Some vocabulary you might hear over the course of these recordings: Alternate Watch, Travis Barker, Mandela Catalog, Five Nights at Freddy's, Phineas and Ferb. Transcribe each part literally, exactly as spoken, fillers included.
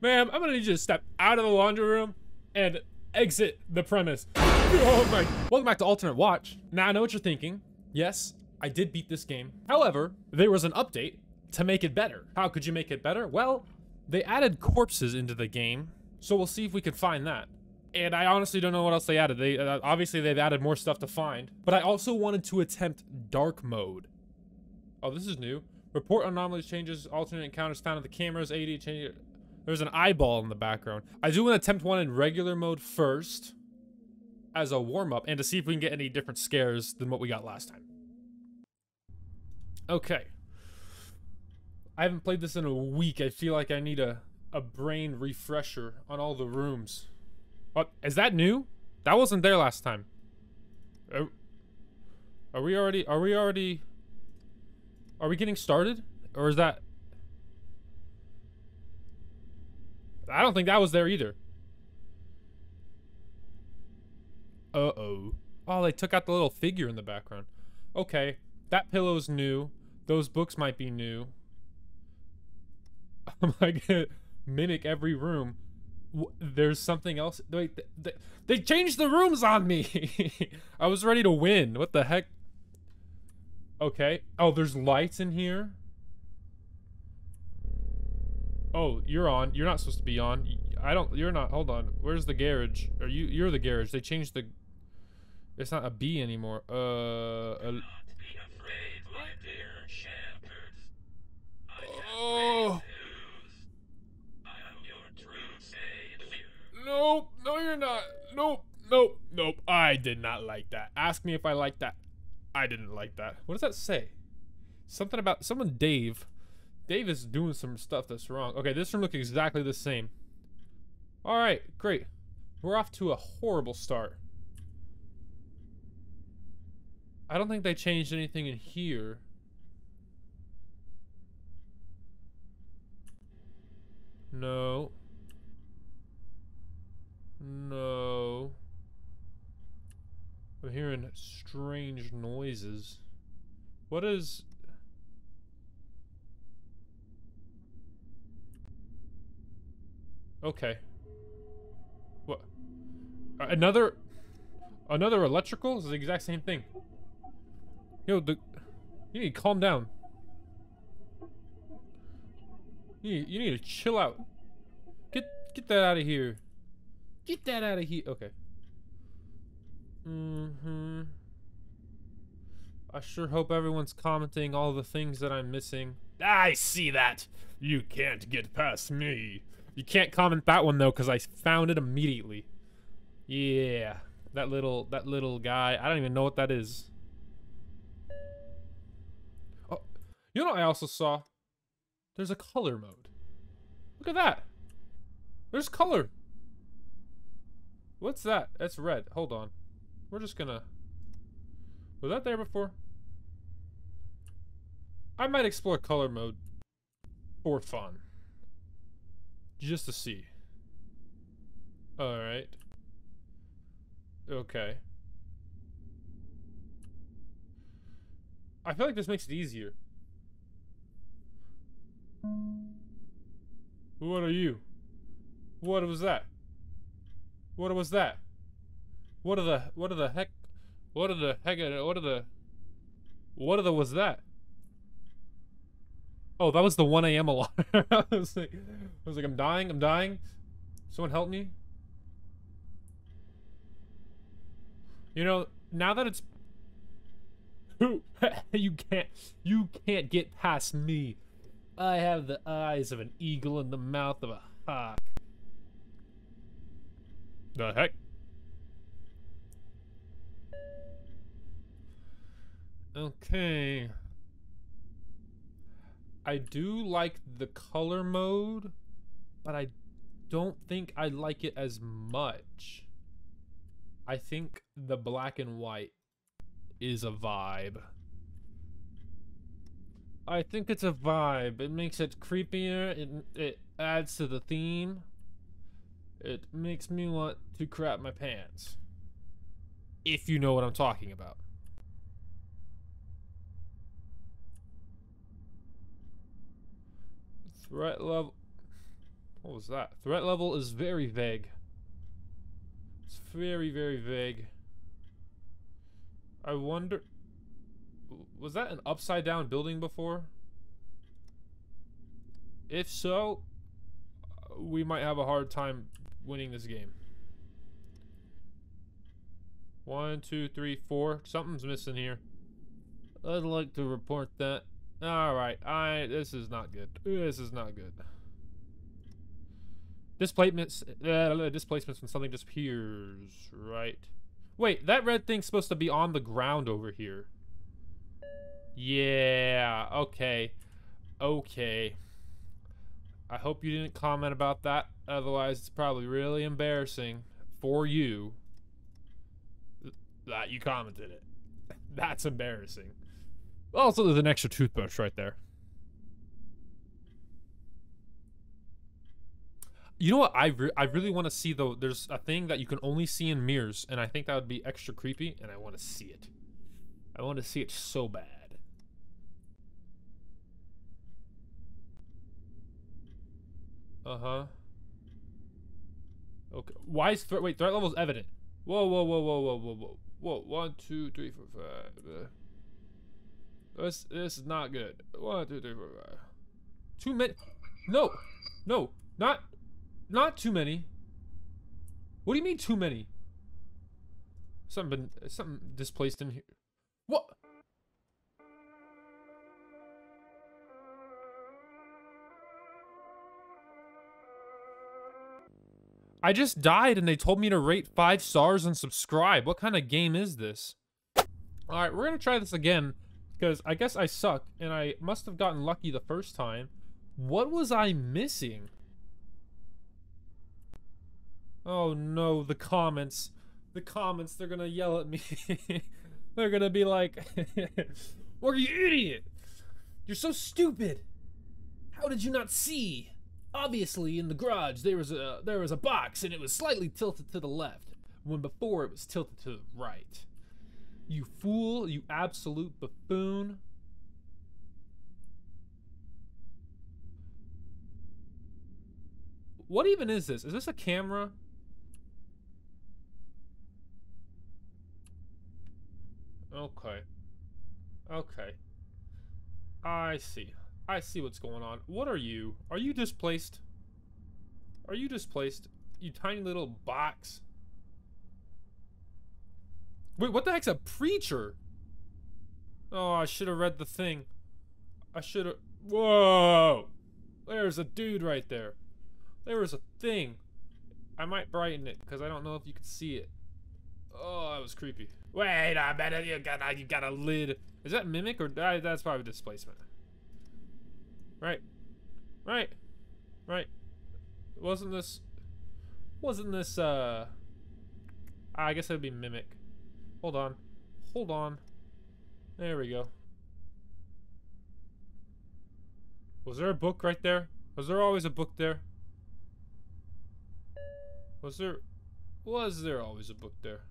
Ma'am, I'm gonna need you to step out of the laundry room and exit the premise. Oh my. Welcome back to Alternate Watch. Now I know what you're thinking. Yes, I did beat this game. However, there was an update to make it better. How could you make it better? Well, they added corpses into the game. So we'll see if we can find that. And I honestly don't know what else they added. They uh, obviously they've added more stuff to find, but I also wanted to attempt dark mode. Oh, this is new. Report anomalies, changes, alternate encounters found at the cameras, A D change. There's an eyeball in the background. I do want to attempt one in regular mode first as a warm-up and to see if we can get any different scares than what we got last time. Okay. I haven't played this in a week. I feel like I need a, a brain refresher on all the rooms. What? Is that new? That wasn't there last time. Are, are we already... Are we already... Are we getting started? Or is that... I don't think that was there either. Uh-oh. Oh, they took out the little figure in the background. Okay, that pillow's new. Those books might be new. I'm like, gonna mimic every room. There's something else. Wait, they, they changed the rooms on me. I was ready to win. What the heck? Okay. Oh, there's lights in here. Oh, you're on. You're not supposed to be on. I don't. You're not. Hold on. Where's the garage? Are you? You're the garage. They changed the. It's not a bee anymore. Uh. A, not be afraid, my dear shepherds. I oh. I am your true savior. Nope. No, you're not. Nope. Nope. Nope. I did not like that. Ask me if I like that. I didn't like that. What does that say? Something about someone. Dave. Dave is doing some stuff that's wrong. Okay, this room looks exactly the same. All right, great. We're off to a horrible start. I don't think they changed anything in here. No. No. I'm hearing strange noises. What is... Okay. What? Another, another electrical is the exact same thing. Yo, the, you need to calm down. You need, you need to chill out. Get, get that out of here. Get that out of here. Okay. Mm-hmm. I sure hope everyone's commenting all the things that I'm missing. I see that. You can't get past me. You can't comment that one though, because I found it immediately. Yeah, that little that little guy. I don't even know what that is. Oh, you know what I also saw? There's a color mode. Look at that. There's color. What's that? That's red. Hold on. We're just gonna. Was that there before? I might explore color mode for fun. Just to see. Alright. Okay. I feel like this makes it easier. What are you? What was that? What was that? What are the what are the heck what are the heck what are the what are the was that? Oh, that was the one A M alarm. I was like, I was like, I'm dying, I'm dying. Someone help me. You know, now that it's who you can't you can't get past me. I have the eyes of an eagle and the mouth of a hawk. The heck? Okay. I do like the color mode, but I don't think I like it as much. I think the black and white is a vibe. I think it's a vibe. It makes it creepier. It, it adds to the theme. It makes me want to crap my pants. If you know what I'm talking about. Threat level. What was that? Threat level is very vague. It's very, very vague. I wonder... was that an upside down building before? If so, we might have a hard time winning this game. One, two, three, four. Something's missing here. I'd like to report that. Alright, I... this is not good. This is not good. Displacements, uh, displacements when something disappears, right? Wait, that red thing's supposed to be on the ground over here. Yeah, okay. Okay. I hope you didn't comment about that. Otherwise, it's probably really embarrassing for you that you commented it. That's embarrassing. Also, there's an extra toothbrush right there. You know what? I, re I really want to see, though. There's a thing that you can only see in mirrors, and I think that would be extra creepy, and I want to see it. I want to see it so bad. Uh-huh. Okay. Why is threat... wait, threat level is evident. Whoa, whoa, whoa, whoa, whoa, whoa, whoa. Whoa, one, two, three, four, five. Uh. This this is not good. One, two, three, four, five. Too many. No, no, not not too many. What do you mean too many? Something been something displaced in here. What? I just died and they told me to rate five stars and subscribe. What kind of game is this? All right, we're gonna try this again. Because I guess I suck, and I must have gotten lucky the first time. What was I missing? Oh no, the comments. The comments, they're gonna yell at me. They're gonna be like, "What are you, idiot? You're so stupid. How did you not see? Obviously, in the garage, there was a, there was a box, and it was slightly tilted to the left, when before it was tilted to the right. You fool, you absolute buffoon." What even is this? Is this a camera? Okay. Okay. I see. I see what's going on. What are you? Are you displaced? Are you displaced? You tiny little box. Wait, what the heck's a preacher? Oh, I should have read the thing. I should have... whoa! There's a dude right there. There was a thing. I might brighten it, because I don't know if you can see it. Oh, that was creepy. Wait a minute, you got a, you got a lid. Is that mimic, or uh, that's probably displacement? Right. Right. Right. Wasn't this... wasn't this, uh... I guess it would be mimic. Hold on, hold on. There we go. Was there a book right there? Was there always a book there? Was there, was there always a book there?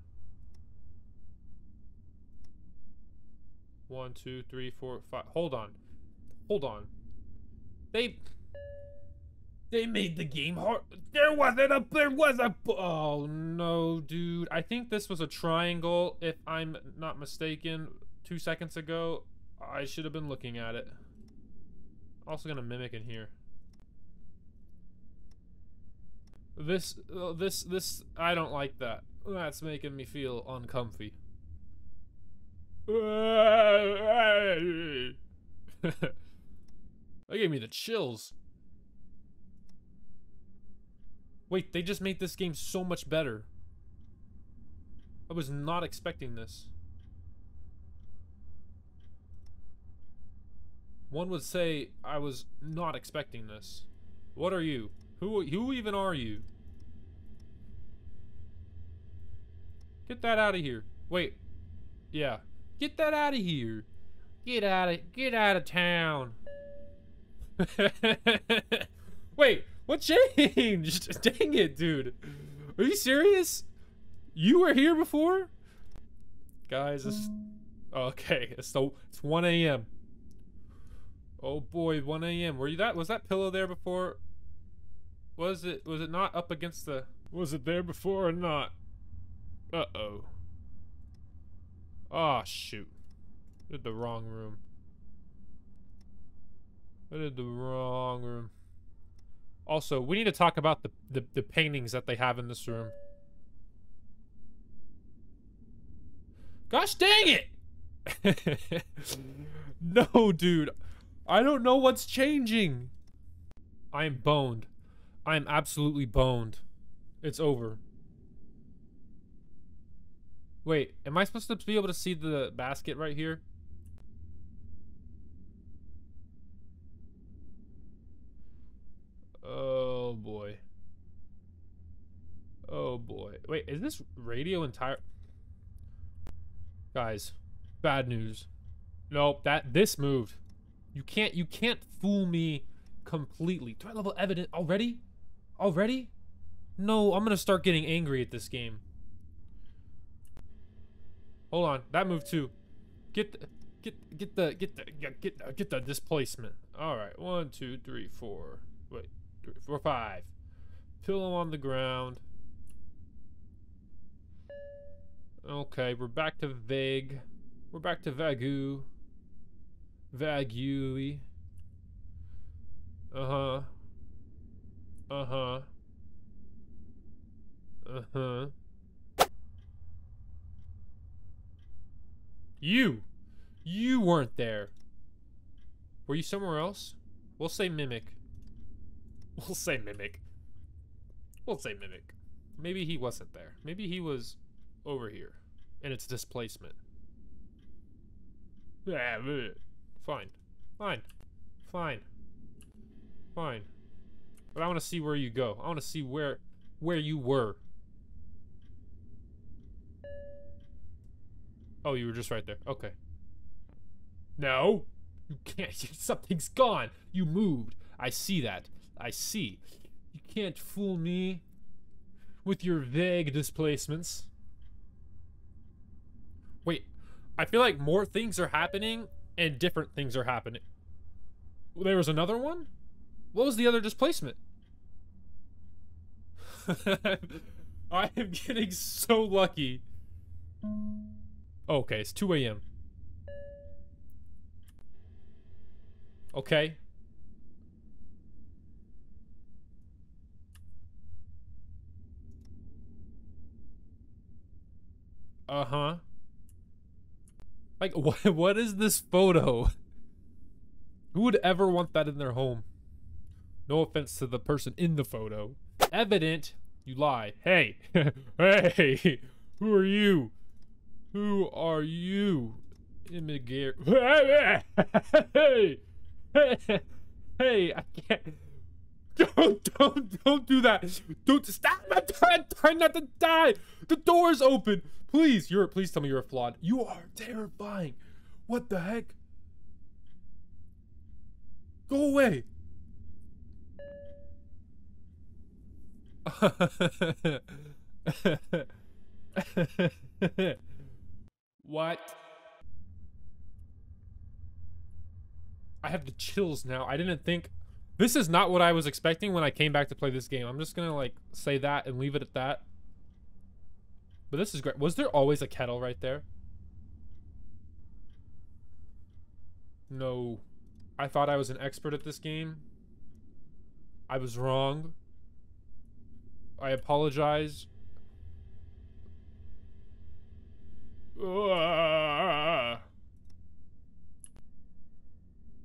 One, two, three, four, five. Hold on, hold on. They, they made the game hard. There wasn't a, there was a, oh no, dude. I think this was a triangle, if I'm not mistaken. Two seconds ago, I should have been looking at it. Also gonna mimic in here. This, uh, this, this, I don't like that. That's making me feel uncomfy. That gave me the chills. Wait, they just made this game so much better. I was not expecting this. One would say I was not expecting this. What are you? Who, who even are you? Get that out of here. Wait. Yeah. Get that out of here. Get out of, get out of town. Wait. What changed? Dang it, dude. Are you serious? You were here before? Guys, this... okay, it's, the, it's one A M Oh boy, one A M Were you that? Was that pillow there before? Was it was it not up against the... Was it there before or not? Uh-oh. Ah, shoot. I did the wrong room. I did the wrong room. Also, we need to talk about the, the, the paintings that they have in this room. Gosh dang it! No, dude. I don't know what's changing. I am boned. I am absolutely boned. It's over. Wait, am I supposed to be able to see the basket right here? Oh boy. Oh boy. Wait, is this radio entire? Guys, bad news. Nope, that this moved. You can't you can't fool me completely. Threat level evident already? Already? No, I'm gonna start getting angry at this game. Hold on, that moved too. Get the, get get the get the get the, get the displacement. All right, one, two, three, four. Wait, three, four, five. Pillow on the ground. Okay, we're back to vague. We're back to Vagu. Vaguey. Uh huh. Uh huh. Uh-huh. You! You weren't there. Were you somewhere else? We'll say mimic. We'll say mimic. We'll say mimic. Maybe he wasn't there. Maybe he was over here. And it's displacement. Fine. Fine. Fine. Fine. But I want to see where you go. I want to see where where you were. Oh, you were just right there. Okay. No! You can't. Something's gone. You moved. I see that. I see. You can't fool me with your vague displacements. Wait. I feel like more things are happening and different things are happening. There was another one? What was the other displacement? I am getting so lucky. Okay, it's two A M Okay. Uh-huh. Like, what, what is this photo? Who would ever want that in their home? No offense to the person in the photo. Evident, you lie. Hey. Hey. Who are you? Who are you? Immigrant. Hey, hey, I can't. Don't, don't, don't do that. Don't stop. I'm trying, trying not to die. The door's open. Please, you're. Please tell me you're flawed. You are terrifying. What the heck? Go away. What? I have the chills now. I didn't think... This is not what I was expecting when I came back to play this game. I'm just gonna, like, say that and leave it at that. But this is great. Was there always a kettle right there? No. I thought I was an expert at this game. I was wrong. I apologize.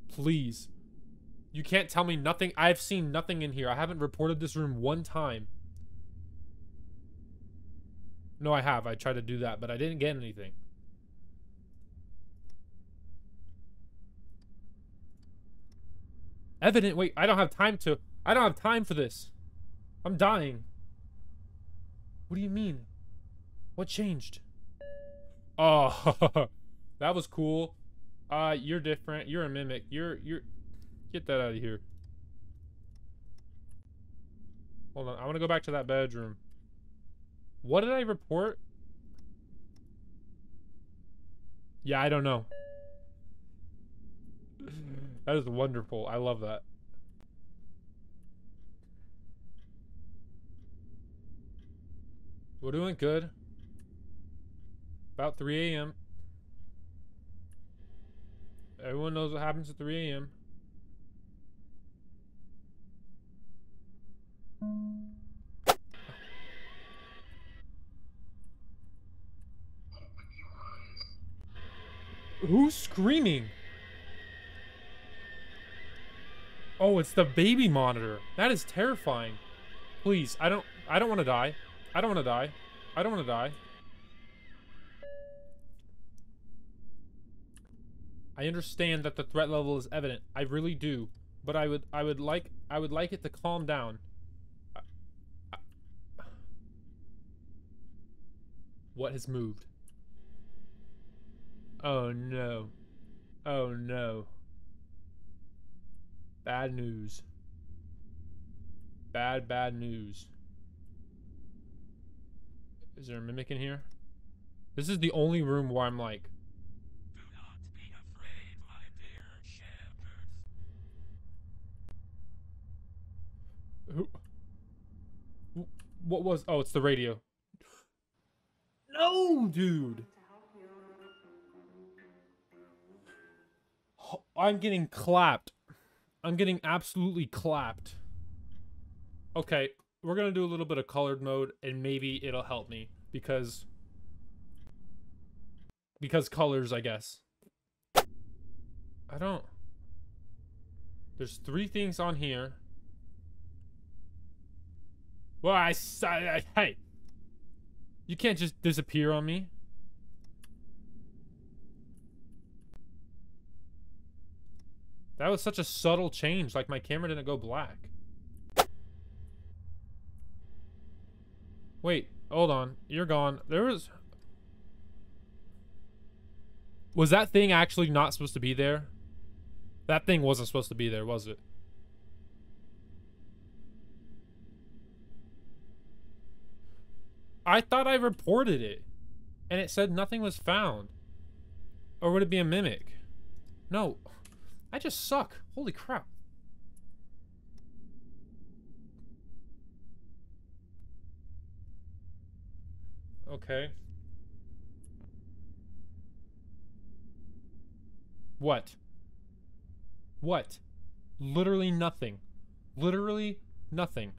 Please. You can't tell me nothing. I've seen nothing in here. I haven't reported this room one time. No, I have. I tried to do that, but I didn't get anything. Evident. Wait, I don't have time to. I don't have time for this. I'm dying. What do you mean? What changed? Oh, that was cool. Uh, you're different. You're a mimic. You're, you're, get that out of here. Hold on. I want to go back to that bedroom. What did I report? Yeah, I don't know. That is wonderful. I love that. We're doing good. About three A M Everyone knows what happens at three A M Who's screaming? Oh, it's the baby monitor. That is terrifying. Please, I don't I don't want to die. I don't want to die. I don't want to die. I understand that the threat level is evident. I really do, but I would I would like I would like it to calm down. I, I, what has moved? Oh no. Oh no. Bad news. Bad, bad news. Is there a mimic in here? This is the only room where I'm like... Do not be afraid, my dear shepherds. Who? What was... Oh, it's the radio. No, dude! I'm getting clapped. I'm getting absolutely clapped. Okay, we're gonna do a little bit of colored mode and maybe it'll help me because because colors, I guess. I don't... There's three things on here. Well, I, I, I hey, you can't just disappear on me. That was such a subtle change, like my camera didn't go black. Wait, hold on. You're gone. There was... Was that thing actually not supposed to be there? That thing wasn't supposed to be there, was it? I thought I reported it. And it said nothing was found. Or would it be a mimic? No. I just suck. Holy crap. Okay. What? What? Literally nothing. Literally nothing.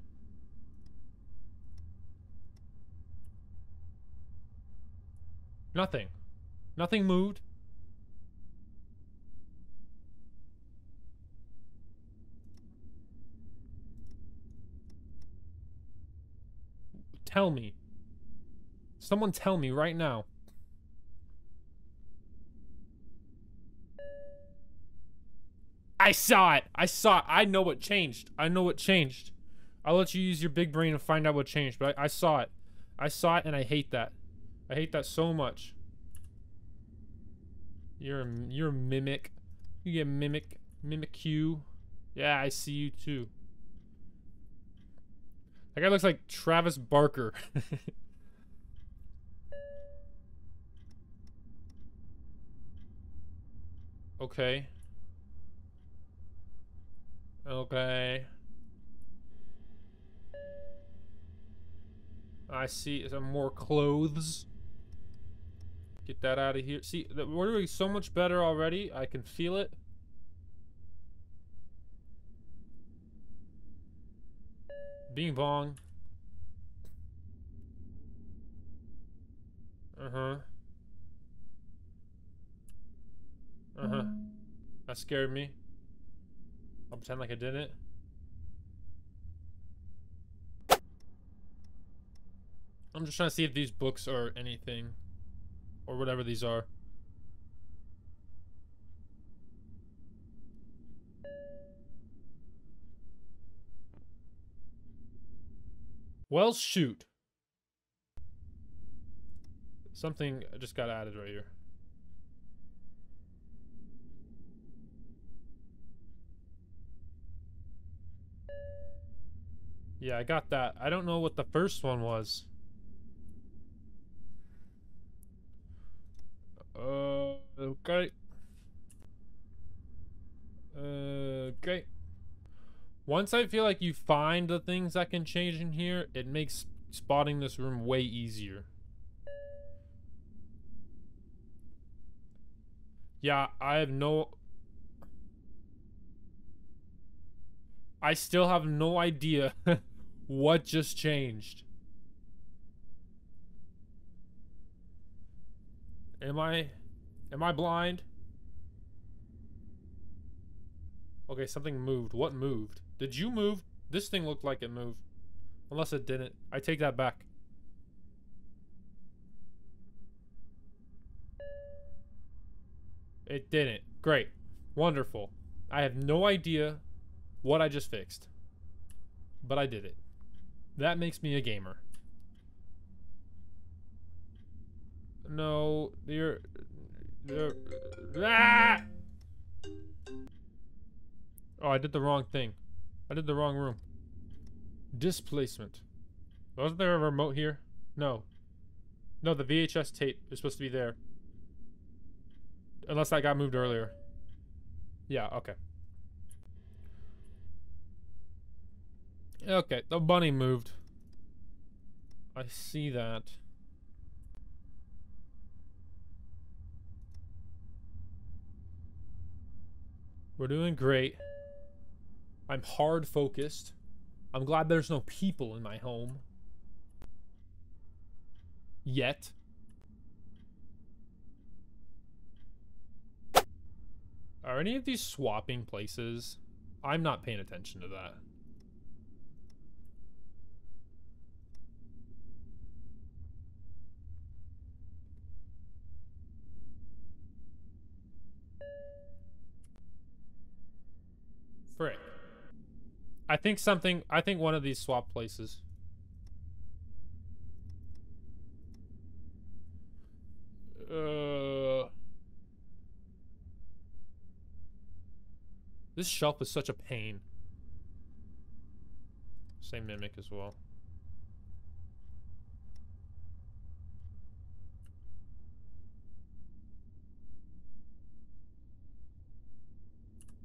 Nothing. Nothing moved. Tell me. Someone tell me right now. I saw it. I saw it. I know what changed. I know what changed. I'll let you use your big brain and find out what changed, but I, I saw it. I saw it and I hate that. I hate that so much. You're a, you're a mimic. You get mimic. Mimic you. Yeah, I see you too. That guy looks like Travis Barker. Okay. Okay. I see some more clothes. Get that out of here. See, we're doing so much better already. I can feel it. Bing bong. Uh-huh. Uh-huh. That scared me. I'll pretend like I didn't. I'm just trying to see if these books are anything. Or whatever these are. Well, shoot. Something just got added right here. Yeah, I got that. I don't know what the first one was. Uh, okay. Uh, okay. Once I feel like you find the things that can change in here, it makes spotting this room way easier. Yeah, I have no... I still have no idea what just changed. Am I... Am I blind? Okay, something moved. What moved? Did you move? This thing looked like it moved. Unless it didn't. I take that back. It didn't. Great. Wonderful. I have no idea what I just fixed. But I did it. That makes me a gamer. No, you're... you're ah! Oh, I did the wrong thing. I did the wrong room. Displacement. Wasn't there a remote here? No. No, the V H S tape is supposed to be there. Unless that got moved earlier. Yeah, okay. Okay, the bunny moved. I see that. We're doing great. I'm hard focused. I'm glad there's no people in my home. Yet. Are any of these swapping places? I'm not paying attention to that. Frick. I think something, I think one of these swap places. Uh, this shelf is such a pain. Same mimic as well.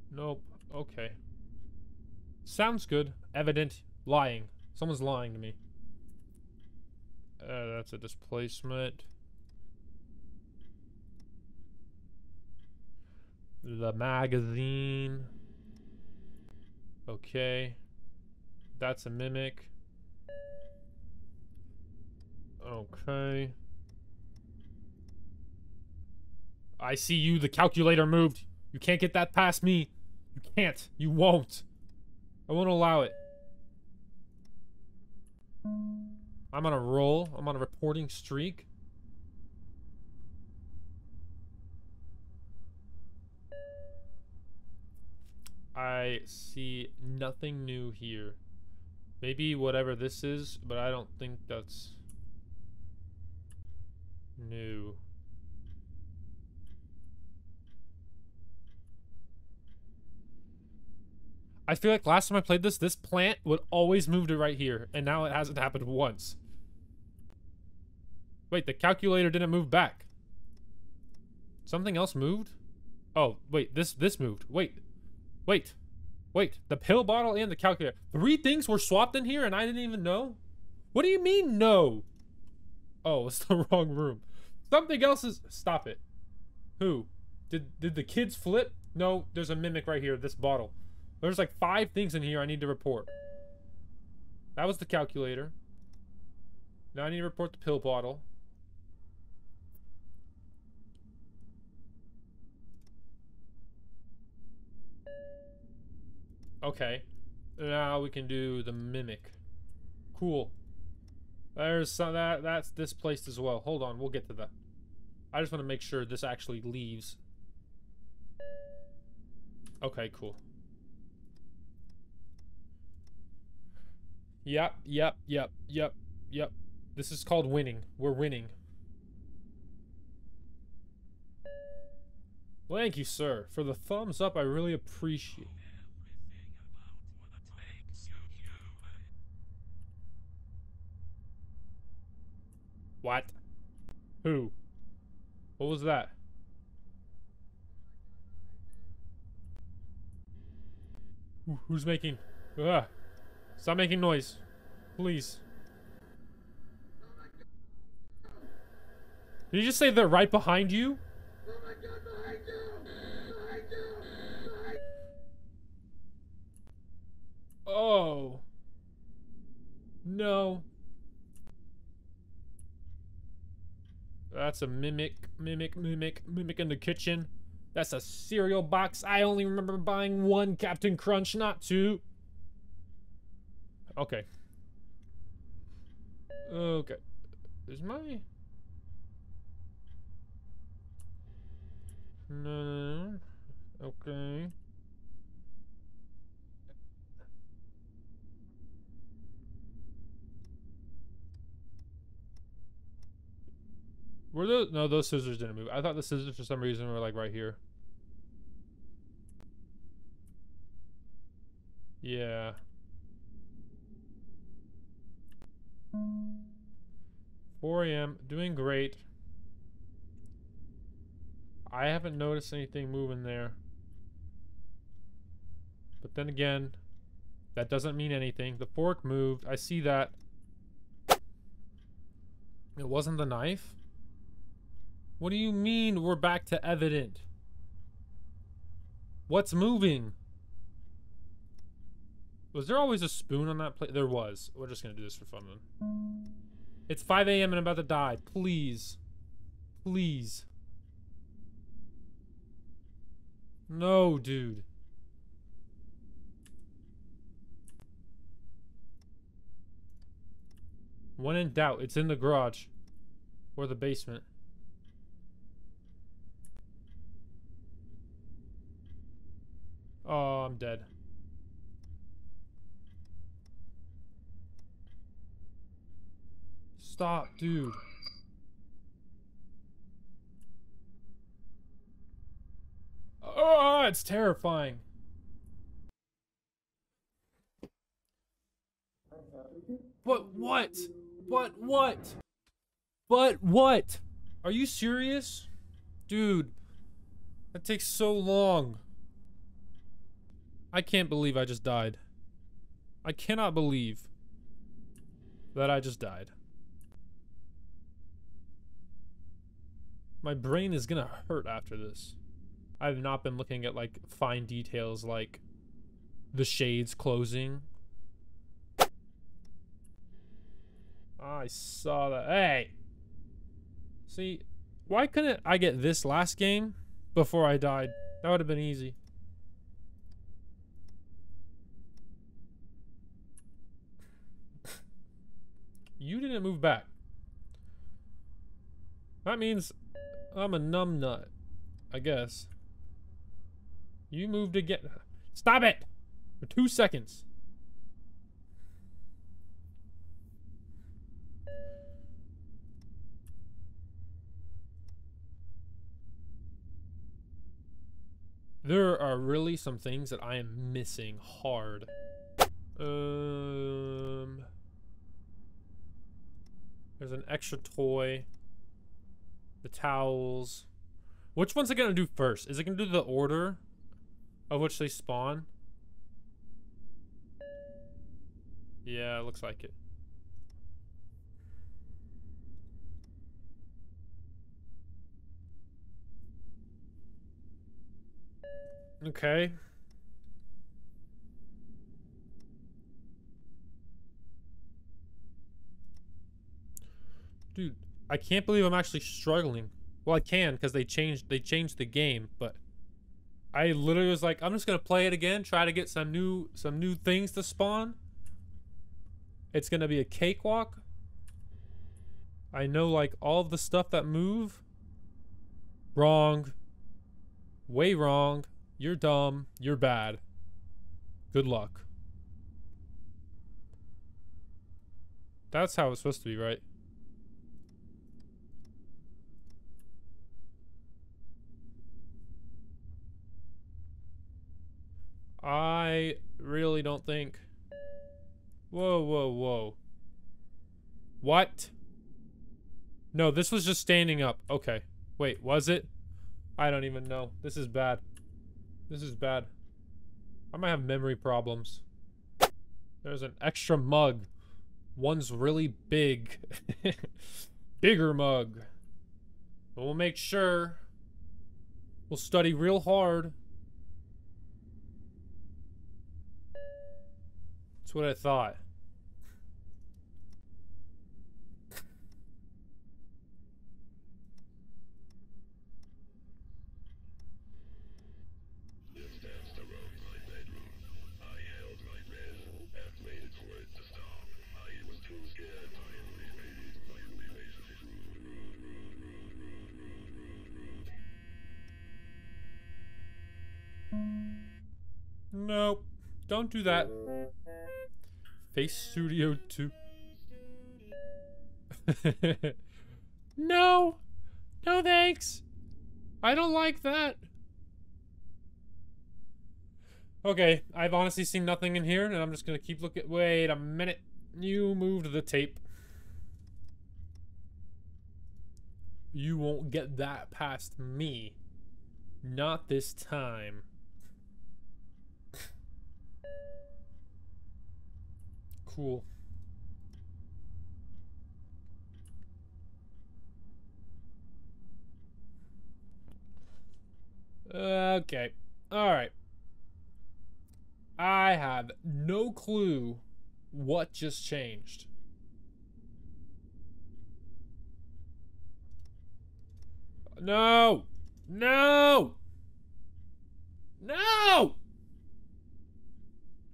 Nope. Okay. Sounds good. Evident. Lying. Someone's lying to me. Uh, that's a displacement. The magazine. Okay. That's a mimic. Okay. I see you. The calculator moved. You can't get that past me. You can't. You won't. I won't allow it. I'm on a roll. I'm on a reporting streak. I see nothing new here. Maybe whatever this is, but I don't think that's new. I feel like last time I played this, this plant would always move to right here, and now it hasn't happened once. Wait, the calculator didn't move back. Something else moved? Oh, wait, this this moved. Wait, wait, wait. The pill bottle and the calculator. Three things were swapped in here, and I didn't even know? What do you mean, no? Oh, it's the wrong room. Something else is... Stop it. Who? Did, did the kids flip? No, there's a mimic right here, this bottle. There's like five things in here I need to report. That was the calculator. Now I need to report the pill bottle. Okay. Now we can do the mimic. Cool. There's some, that that's displaced as well. Hold on, we'll get to that. I just want to make sure this actually leaves. Okay, cool. Yep, yep, yep, yep, yep. This is called winning. We're winning. Thank you, sir, for the thumbs up. I really appreciate it. What? Who? What was that? Who's making... Ugh. Stop making noise, please. Did you just say they're right behind you? Oh my God, behind you! Behind you! Behind... Oh. No. That's a mimic, mimic, mimic, mimic in the kitchen. That's a cereal box. I only remember buying one Captain Crunch, not two. Okay. Okay. Is my... No. Okay. Were those? No, those scissors didn't move. I thought the scissors for some reason were like right here. Yeah. four A M Doing great. I haven't noticed anything moving there. But then again, that doesn't mean anything. The fork moved. I see that. It wasn't the knife? What do you mean we're back to evident? What's moving? Was there always a spoon on that plate? There was. We're just gonna do this for fun then. It's five A M and I'm about to die. Please. Please. No, dude. When in doubt, it's in the garage or the basement. Oh, I'm dead. Stop, dude. Oh, it's terrifying. But what? But what? But what? Are you serious? Dude, that takes so long. I can't believe I just died. I cannot believe that I just died. My brain is gonna hurt after this. I've not been looking at like fine details like the shades closing. I saw that. Hey! See, why couldn't I get this last game before I died? That would have been easy. You didn't move back. That means I'm a numb nut, I guess. You moved again. Stop it! For two seconds. There are really some things that I am missing hard. Um, there's an extra toy. The towels. Which one's it gonna do first? Is it gonna do the order of which they spawn? Yeah, it looks like it. Okay. Dude, I can't believe I'm actually struggling. Well, I can because they changed they changed the game, but I literally was like, I'm just gonna play it again, try to get some new some new things to spawn. It's gonna be a cakewalk. I know like all of the stuff that move. Wrong. Way wrong. You're dumb. You're bad. Good luck. That's how it's supposed to be, right? I really don't think. Whoa, whoa, whoa. What? No, this was just standing up. Okay. Wait, was it? I don't even know. This is bad. This is bad. I might have memory problems. There's an extra mug. One's really big. Bigger mug. But we'll make sure. We'll study real hard. That's what I thought. Nope. Don't do that. Face Studio two. No. No thanks. I don't like that. Okay. I've honestly seen nothing in here, and I'm just going to keep looking. Wait a minute. You moved the tape. You won't get that past me. Not this time. Cool. Okay. Alright. I have no clue what just changed. No! No! No!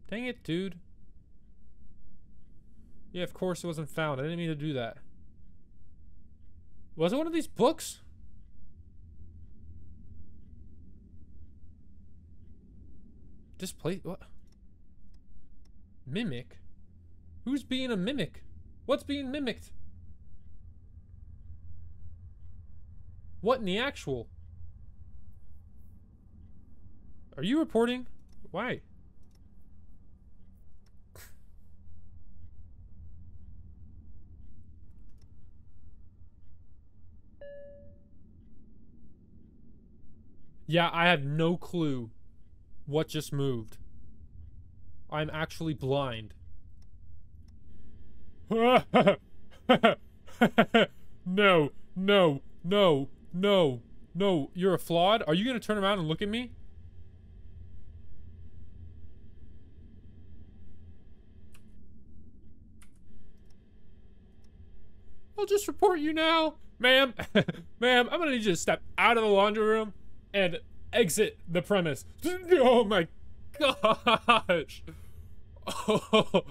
Dang it, dude. Yeah, of course it wasn't found. I didn't mean to do that. Was it one of these books? Display, what? Mimic? Who's being a mimic? What's being mimicked? What in the actual? Are you reporting? Why? Yeah, I have no clue what just moved. I'm actually blind. No, no, no, no, no. You're a fraud? Are you going to turn around and look at me? I'll just report you now. Ma'am, ma'am, I'm going to need you to step out of the laundry room and exit the premise. Oh my gosh. Oh.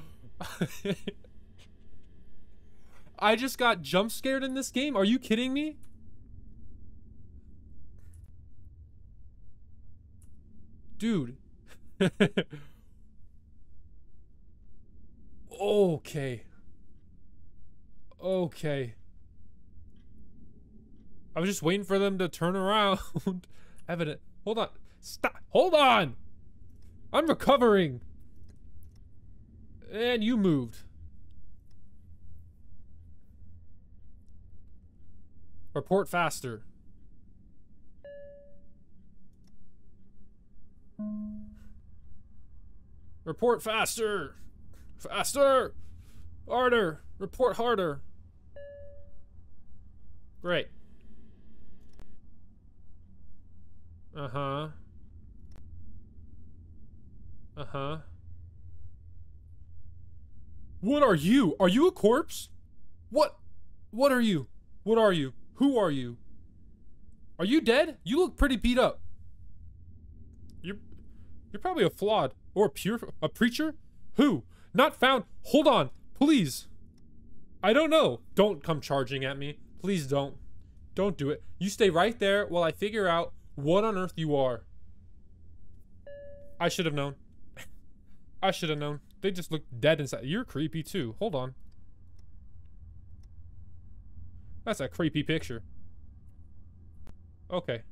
I just got jump scared in this game. Are you kidding me? Dude. Okay. Okay. I was just waiting for them to turn around. Evident. Hold on. Stop. Hold on. I'm recovering. And you moved. Report faster. Report faster. Faster. Harder. Report harder. Great. Uh-huh. Uh-huh. What are you? Are you a corpse? What? What are you? What are you? Who are you? Are you dead? You look pretty beat up. You're you're probably a flawed or a pure a preacher? Who? Not found. Hold on, please. I don't know. Don't come charging at me. Please don't. Don't do it. You stay right there while I figure out what on earth you are. I should have known. I should have known. They just look dead inside. You're creepy too. Hold on. That's a creepy picture. Okay.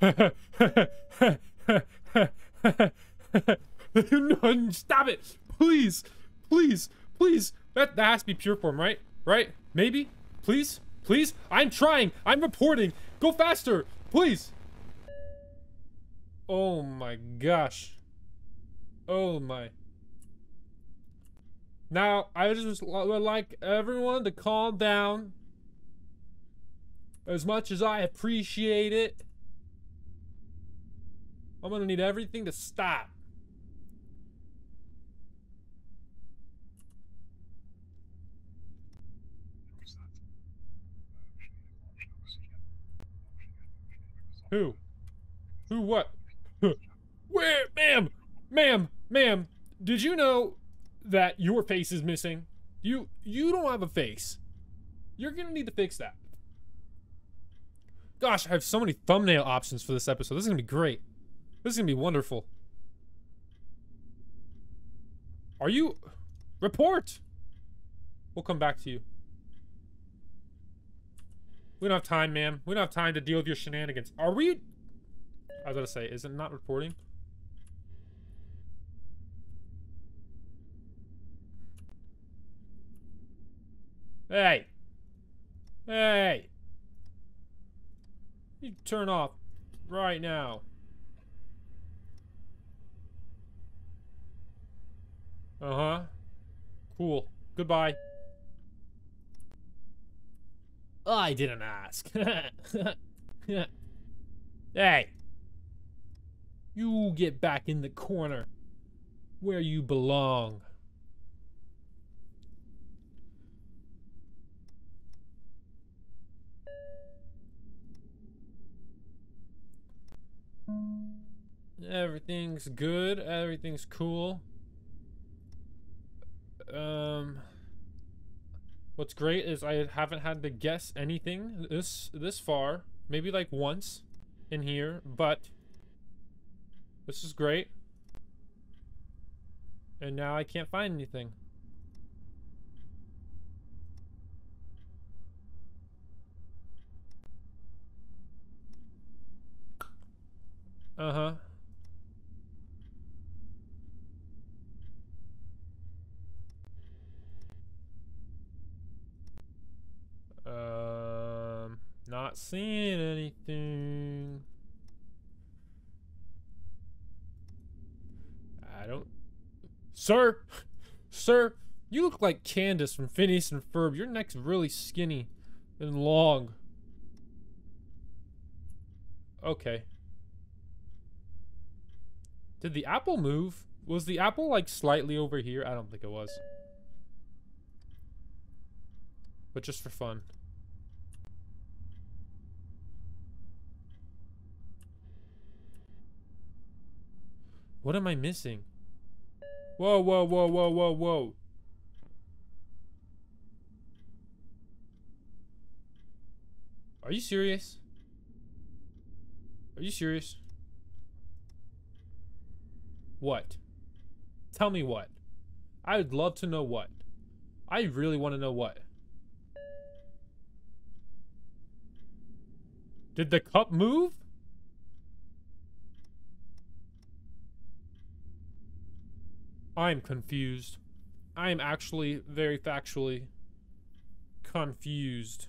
No, stop it. Please. Please. Please. That, that has to be pure form, right? Right? Maybe? Please? Please? I'm trying. I'm reporting. Go faster. Please. Oh my gosh. Oh my. Now, I just would like everyone to calm down. As much as I appreciate it, I'm gonna need everything to stop. Who? Who what? Where? Ma'am! Ma'am! Ma'am! Did you know that your face is missing? You you don't have a face. You're gonna need to fix that. Gosh, I have so many thumbnail options for this episode. This is gonna be great. This is gonna be wonderful. Are you... Report! We'll come back to you. We don't have time, ma'am. We don't have time to deal with your shenanigans. Are we... I was gonna say, is it not reporting? Hey! Hey! You turn off right now. Uh-huh. Cool. Goodbye. I didn't ask. Hey. You get back in the corner where you belong. Everything's good. Everything's cool. Um, what's great is I haven't had to guess anything this this far. Maybe like once in here, but this is great. And now I can't find anything. Uh-huh. Um, not seeing anything. I don't... Sir! Sir! You look like Candace from Phineas and Ferb. Your neck's really skinny and long. Okay. Did the apple move? Was the apple like slightly over here? I don't think it was. But just for fun. What am I missing? Whoa, whoa, whoa, whoa, whoa, whoa. Are you serious? Are you serious? What? Tell me what. I would love to know what. I really want to know what. Did the cup move? I'm confused. I am actually very factually confused.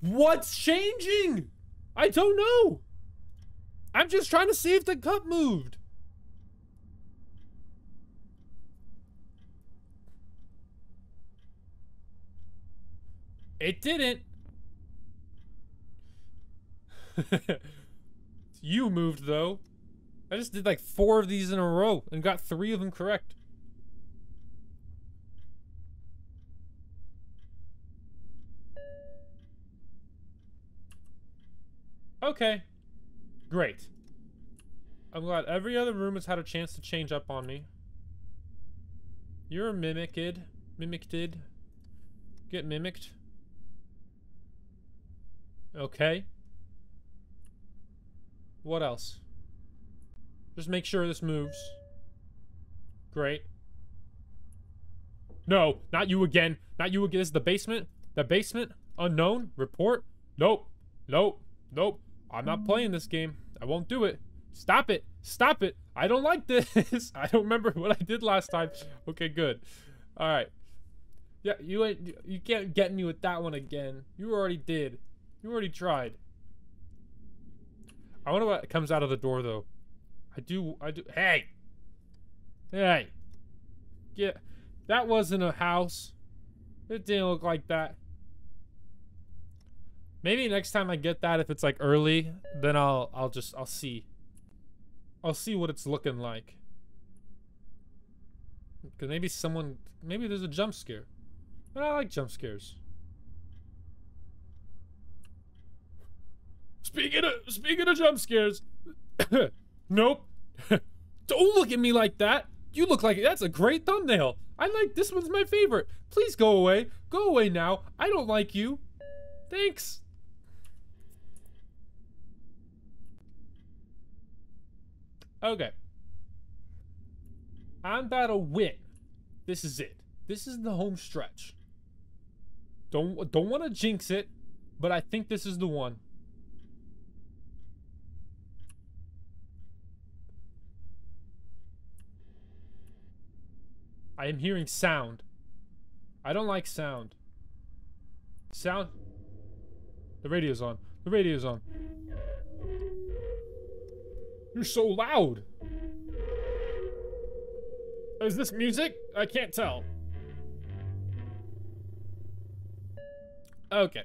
What's changing? I don't know. I'm just trying to see if the cup moved. It didn't. You moved though. I just did like four of these in a row and got three of them correct. Okay. Great. I'm glad every other room has had a chance to change up on me. You're mimicked. Mimicked. Get mimicked. Okay. What else? Just make sure this moves. Great. No, not you again. Not you again. This is the basement. The basement. Unknown. Report. Nope. Nope. Nope. I'm not playing this game. I won't do it. Stop it. Stop it. I don't like this. I don't remember what I did last time. Okay, good. All right. Yeah, you ain't. You can't get me with that one again. You already did. You already tried. I wonder what comes out of the door, though. I do, I do. Hey! Hey! Yeah, that wasn't a house. It didn't look like that. Maybe next time I get that, if it's like early, then I'll I'll just I'll see. I'll see what it's looking like. Cause maybe someone maybe there's a jump scare. But I like jump scares. Speaking of speaking of jump scares. Nope. Don't look at me like that. You look like that's a great thumbnail. I like this one's my favorite. Please go away. Go away now. I don't like you. Thanks. Okay. I'm about to win. This is it. This is the home stretch. Don't don't want to jinx it, but I think this is the one. I am hearing sound. I don't like sound. Sound. The radio's on. The radio's on. You're so loud. Is this music? I can't tell. Okay.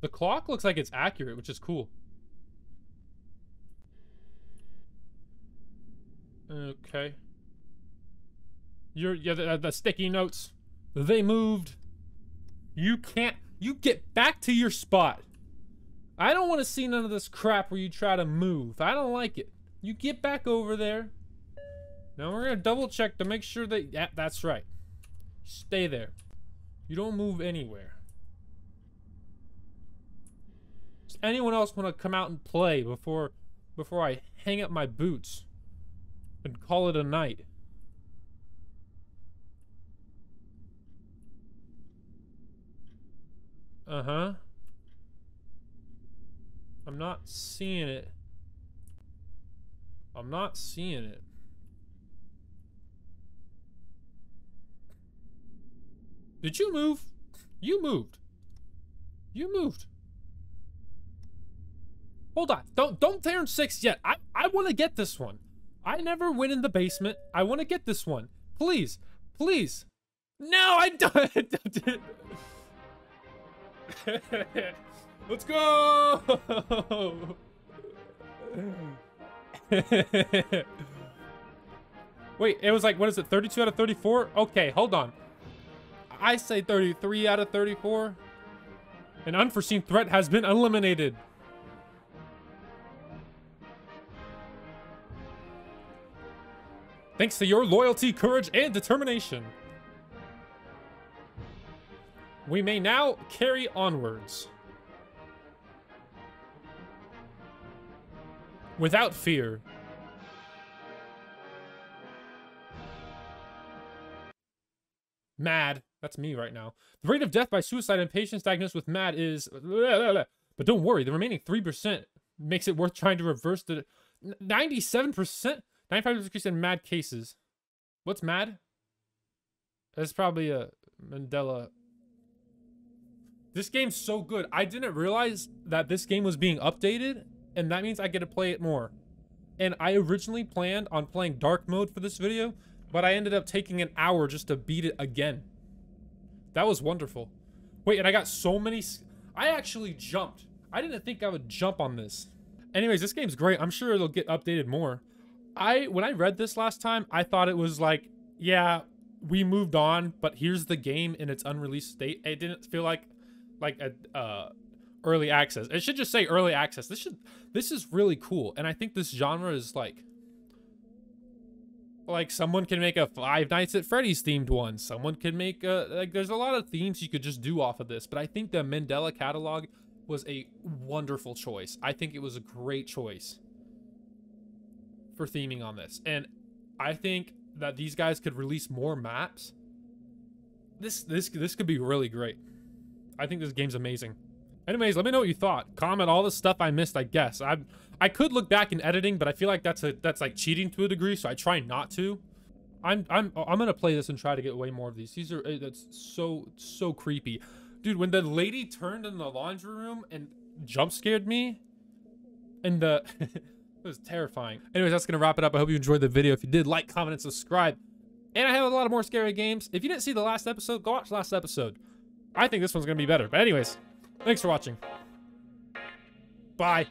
The clock looks like it's accurate, which is cool. Okay. You're, yeah, the, the sticky notes. They moved. You can't, you get back to your spot. I don't want to see none of this crap where you try to move. I don't like it. You get back over there. Now we're going to double check to make sure that, yeah, that's right. Stay there. You don't move anywhere. Does anyone else want to come out and play before, before I hang up my boots and call it a night? Uh-huh. I'm not seeing it. I'm not seeing it. Did you move? You moved. You moved. Hold on. Don't don't turn six yet. I, I want to get this one. I never went in the basement. I want to get this one. Please. Please. No, I don't. Let's go! Wait, it was like, what is it, thirty-two out of thirty-four? Okay, hold on. I say thirty-three out of thirty-four. An unforeseen threat has been eliminated. Thanks to your loyalty, courage, and determination. We may now carry onwards. Without fear. Mad. That's me right now. The rate of death by suicide in patients diagnosed with mad is... But don't worry, the remaining three percent makes it worth trying to reverse the... ninety-seven percent? ninety-five percent decrease in mad cases. What's mad? That's probably a Mandela... This game's so good. I didn't realize that this game was being updated, and that means I get to play it more. And I originally planned on playing dark mode for this video, but I ended up taking an hour just to beat it again. That was wonderful. Wait, and I got so many... I actually jumped. I didn't think I would jump on this. Anyways, this game's great. I'm sure it'll get updated more. I when I read this last time, I thought it was like, yeah, we moved on, but here's the game in its unreleased state. It didn't feel like... like a uh early access. It should just say early access. This should this is really cool, and I think this genre is like like someone can make a Five Nights at Freddy's themed one. Someone can make a like there's a lot of themes you could just do off of this, but I think the Mandela Catalog was a wonderful choice. I think it was a great choice for theming on this. And I think that these guys could release more maps. This this this could be really great. I think this game's amazing. Anyways, let me know what you thought. Comment all the stuff I missed, I guess. I I could look back in editing, but I feel like that's a that's like cheating to a degree, so I try not to. I'm I'm I'm going to play this and try to get way more of these. These are that's so so creepy. Dude, when the lady turned in the laundry room and jump scared me and the It was terrifying. Anyways, that's gonna wrap it up. I hope you enjoyed the video. If you did, like, comment, and subscribe. And I have a lot of more scary games. If you didn't see the last episode, go watch the last episode. I think this one's gonna be better. But anyways, thanks for watching. Bye.